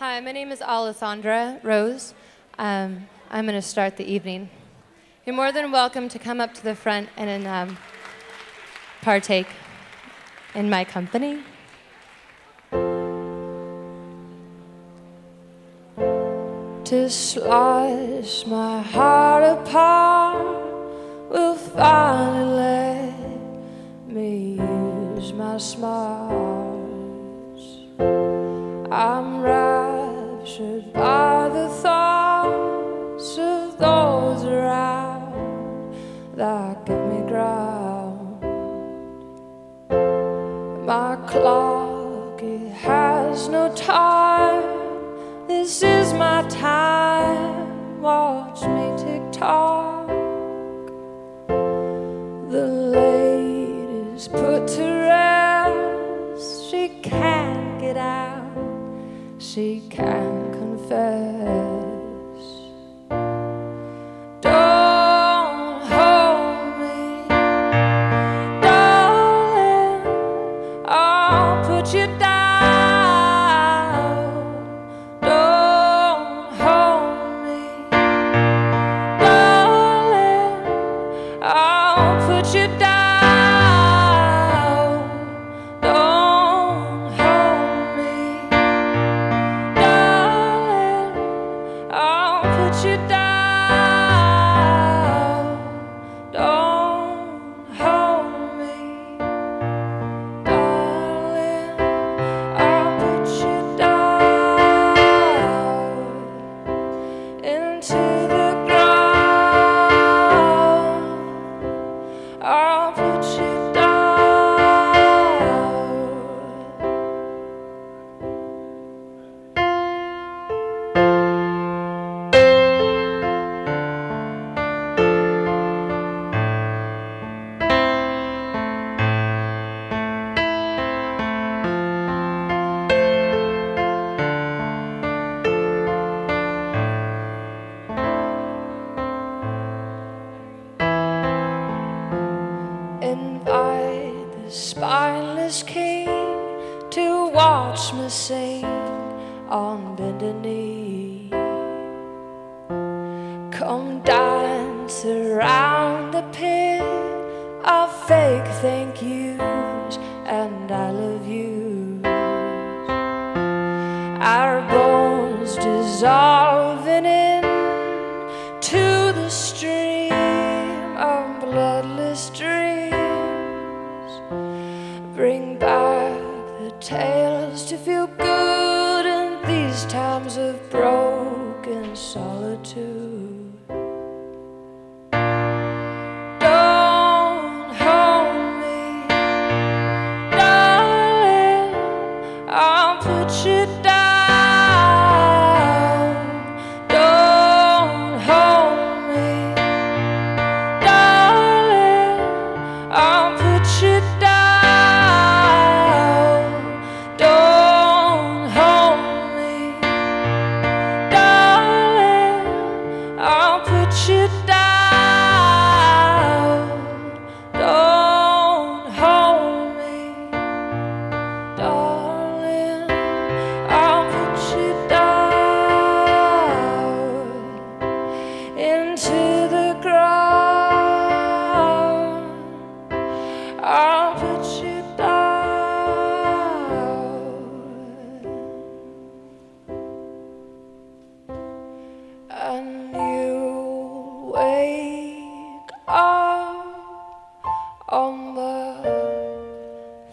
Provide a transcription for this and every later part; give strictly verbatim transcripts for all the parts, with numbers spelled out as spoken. Hi, my name is Alessandra Rose. Um, I'm going to start the evening. You're more than welcome to come up to the front and um, partake in my company. To slice my heart apart will finally let me use my smiles. I'm raptured by the thoughts of those around that give me ground. My clock, it has no time. This is my time. Watch me tick-tock. The lady's put to rest. She can't get out. She can confess. Don't hold me, darling, I'll put you down. Don't hold me, darling, I'll put you down. Spineless king to watch me sing on bended knee. Come dance around the pit of fake thank yous and I love yous. Our bones dissolving in to the stream of bloodless dreams. Bring back the tales to feel good in these times of broken solitude. Don't hold me, darling, I'll put you down. Don't hold me, darling, I'll put you down. And you wake up on the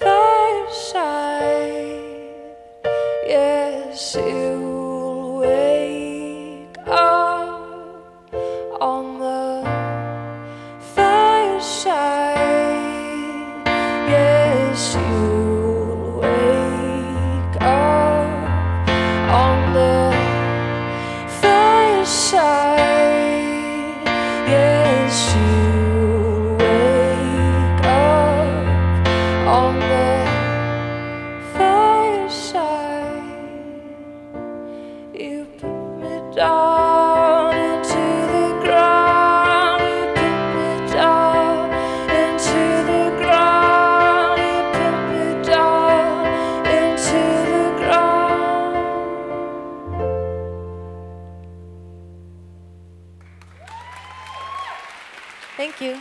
far side. Yes, you'll wake up on the far side. Yes, you'll wake up on the side. Yes, you wake up on the fireside. You put me down into the ground. You put me down into the ground. You put me down into the ground. Thank you.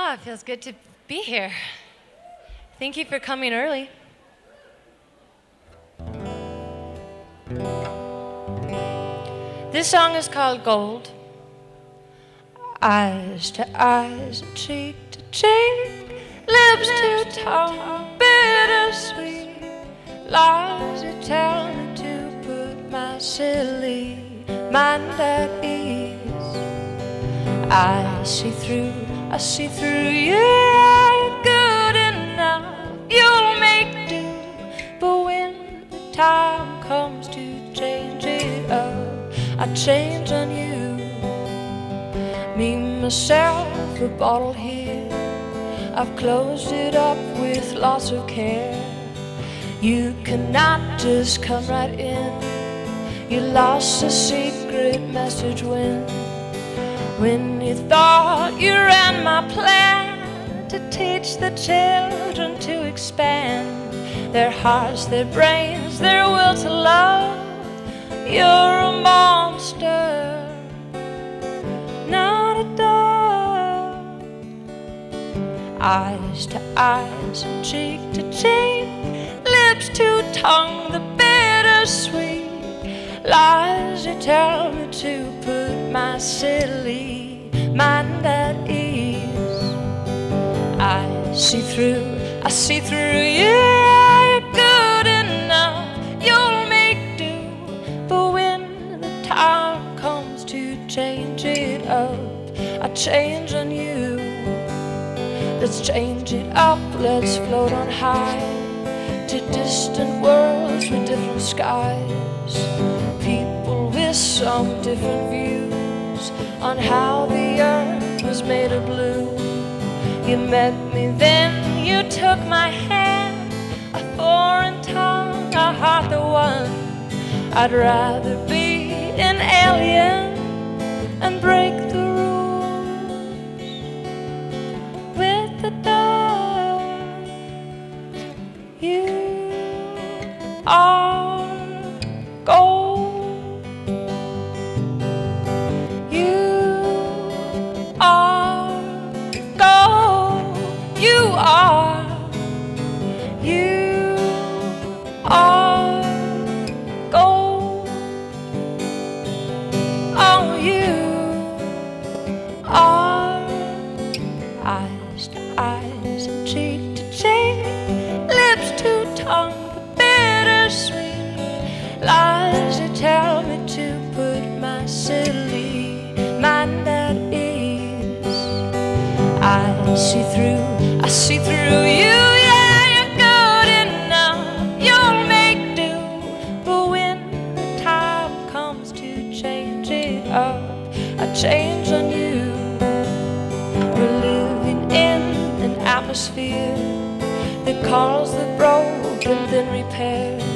Oh, it feels good to be here. Thank you for coming early. This song is called Gold. Eyes to eyes, cheek to cheek, lips to tongue, bittersweet. Lies you tell me to put my silly mind at ease. I see through I see through you, ain't good enough. You'll make do, but when the time comes to change it up, I change on you. Me, myself, a bottle here, I've closed it up with lots of care. You cannot just come right in. You lost a secret message when When you thought you ran my plan to teach the children to expand their hearts, their brains, their will to love. You're a monster, not a dog. Eyes to eyes and cheek to cheek, lips to tongue, the bittersweet. Lies you tell me to put my silly mind at ease. I see through, I see through you, you're good enough. You'll make do, but when the time comes to change it up, I change on you. Let's change it up, let's float on high to distant worlds with different skies. People with some different views on how the earth was made of blue. You met me then, you took my hand, a foreign tongue, a heart the one. I'd rather be an alien and break the rules with the dove. You are gold. I see through, I see through you, yeah, you're good enough. You'll make do, but when the time comes to change it up, I change on you. We're living in an atmosphere that calls the broken then repairs.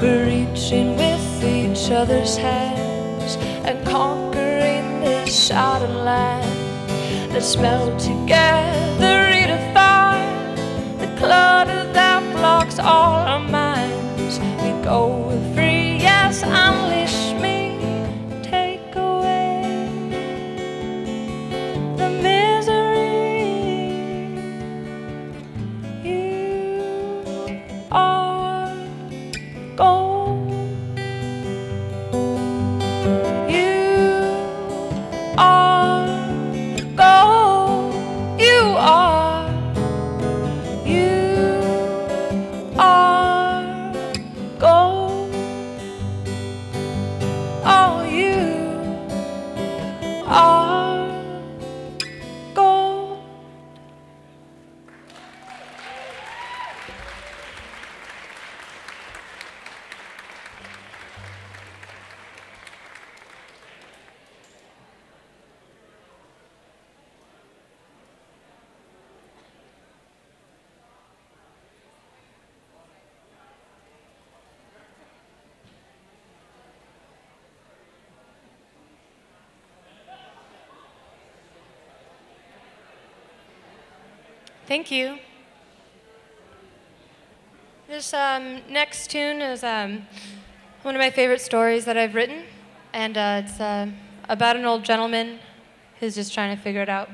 We're reaching with each other's hands and conquering this outer land. Let's melt together, redefine the clutter that blocks all our minds. We go free, yes, unleash me, take away the misery. You are gold. You are. Thank you. This um, next tune is um, one of my favorite stories that I've written, and uh, it's uh, about an old gentleman who's just trying to figure it out.